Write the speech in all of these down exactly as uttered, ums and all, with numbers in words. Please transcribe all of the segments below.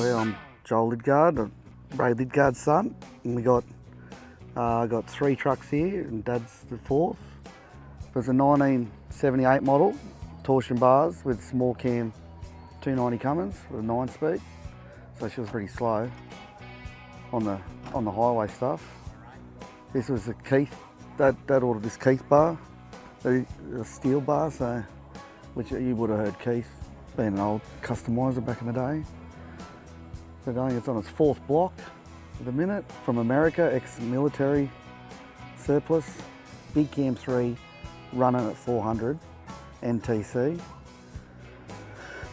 Well, I'm Joel Lydgaard, Ray Lydgaard's son, and we got uh, got three trucks here, and Dad's the fourth. There's a nineteen seventy-eight model, torsion bars with Small Cam two ninety Cummins with a nine speed, so she was pretty slow on the on the highway stuff. This was a Keith. Dad, Dad ordered this Keith bar, a steel bar, so which you would have heard Keith being an old customiser back in the day. So I think it's on its fourth block at the minute, from America, ex-military surplus. Big Cam three running at four hundred N T C.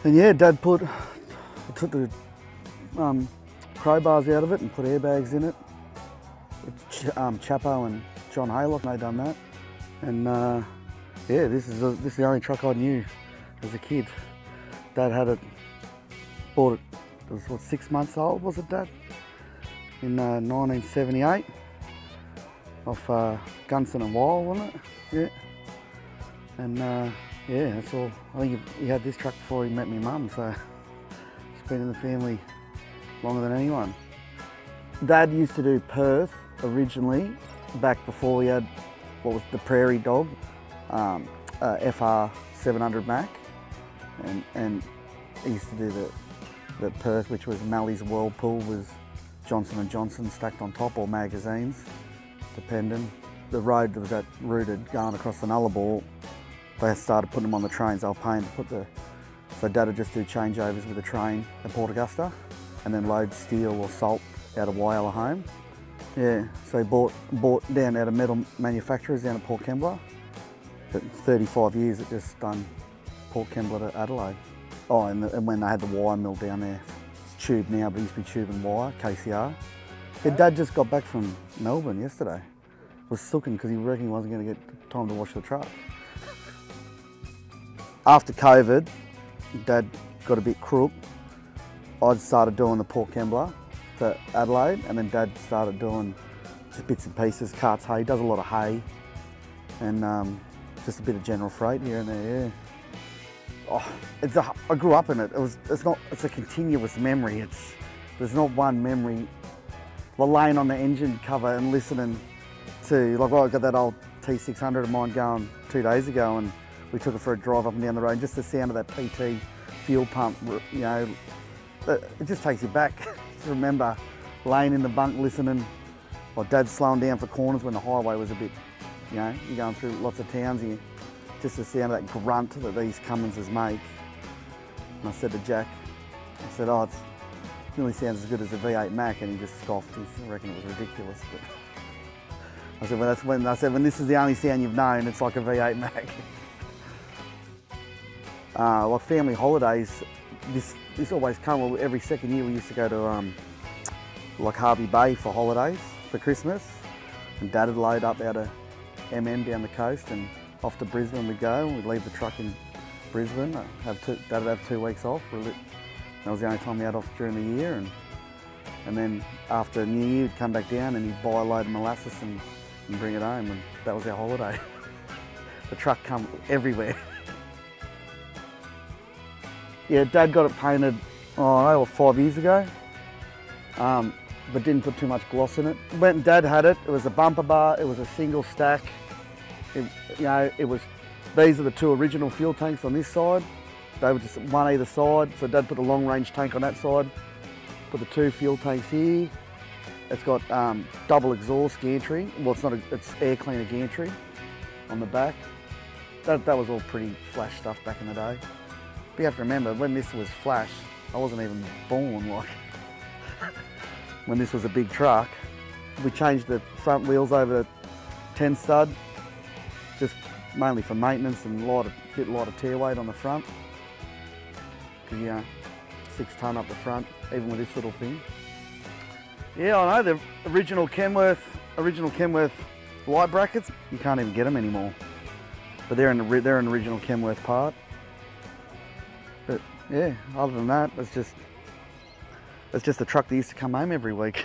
And yeah, Dad put took the um, crowbars out of it and put airbags in it. It's Ch um, Chapo and John Haylock, they done that. And uh, yeah, this is a, this is the only truck I knew as a kid. Dad had it, bought it. It was what, six months old, was it, Dad? In uh, nineteen seventy-eight, off uh, Gunson and Wild, wasn't it? Yeah. And uh, yeah, that's all. I think he had this truck before he met my mum, so it's been in the family longer than anyone. Dad used to do Perth originally, back before we had what was the Prairie Dog, um, uh, F R seven hundred Mac, and and he used to do the. That Perth, which was Mally's Whirlpool, was Johnson and Johnson stacked on top, or magazines, depending. The road that was that routed going across the Nullarbor, they started putting them on the trains. They were paying to put the, so Dad would just do changeovers with the train at Port Augusta, and then load steel or salt out of Wyalla home. Yeah, so he bought bought down out of Metal Manufacturers down at Port Kembla. But thirty-five years it just done Port Kembla to Adelaide. Oh, and, the, and when they had the wire mill down there, it's tube now, but it used to be tube and wire, K C R. Yeah, Dad just got back from Melbourne yesterday. Was sooking because he reckoned he wasn't going to get time to wash the truck. After COVID, Dad got a bit crook. I started doing the Port Kembla to Adelaide, and then Dad started doing just bits and pieces, carts, hay. He does a lot of hay, and um, just a bit of general freight here and there. Yeah. Oh, it's a, I grew up in it. It was. It's not. It's a continuous memory. It's. There's not one memory. Like laying on the engine cover and listening to. Like, well, I got that old T six hundred of mine going two days ago, and we took it for a drive up and down the road. And just the sound of that P T fuel pump. You know, it just takes you back. Just remember laying in the bunk listening, or Dad slowing down for corners when the highway was a bit. You know, you're going through lots of towns here. Just the sound of that grunt that these Cumminses make. And I said to Jack, I said, oh, it's, it really sounds as good as a V eight Mac, and he just scoffed. He reckoned it was ridiculous. But I said, well, that's when I said, when this is the only sound you've known, it's like a V eight Mac. uh, like family holidays, this this always come. Every second year we used to go to um, like Harvey Bay for holidays for Christmas, and Dad would load up out of M M down the coast and. Off to Brisbane we go. We'd leave the truck in Brisbane. Have two, Dad would have two weeks off. That was the only time we had off during the year. And, and then after New Year, we'd come back down and he'd buy a load of molasses and, and bring it home. And that was our holiday. The truck come everywhere. Yeah, Dad got it painted, oh, I don't know, five years ago. Um, but didn't put too much gloss in it. Went and Dad had it. It was a bumper bar. It was a single stack. It, you know, it was, these are the two original fuel tanks on this side. They were just one either side, so Dad put a long range tank on that side, put the two fuel tanks here. It's got um, double exhaust gantry. Well, it's not, a, it's air cleaner gantry on the back. That, that was all pretty flash stuff back in the day. But you have to remember, when this was flash, I wasn't even born, like, when this was a big truck. We changed the front wheels over to ten stud. Just mainly for maintenance and lighter, bit lighter tear weight on the front. Cause yeah, six ton up the front, even with this little thing. Yeah, I know the original Kenworth, original Kenworth light brackets. You can't even get them anymore. But they're in the they're an original Kenworth part. But yeah, other than that, it's just it's just the truck that used to come home every week.